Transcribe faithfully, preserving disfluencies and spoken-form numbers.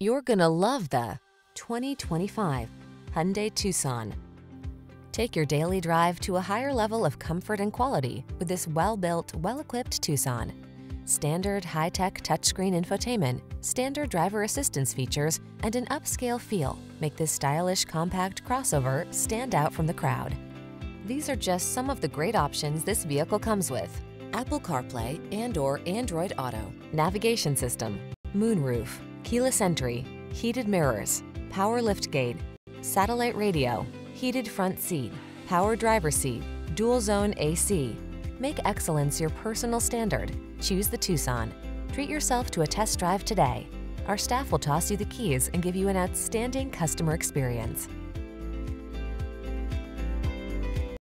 You're gonna love the twenty twenty-five Hyundai Tucson. Take your daily drive to a higher level of comfort and quality with this well-built, well-equipped Tucson. Standard high-tech touchscreen infotainment, standard driver assistance features, and an upscale feel make this stylish compact crossover stand out from the crowd. These are just some of the great options this vehicle comes with: Apple CarPlay and/or Android Auto, navigation system, moonroof, keyless entry, heated mirrors, power liftgate, satellite radio, heated front seat, power driver seat, dual zone A C. Make excellence your personal standard. Choose the Tucson. Treat yourself to a test drive today. Our staff will toss you the keys and give you an outstanding customer experience.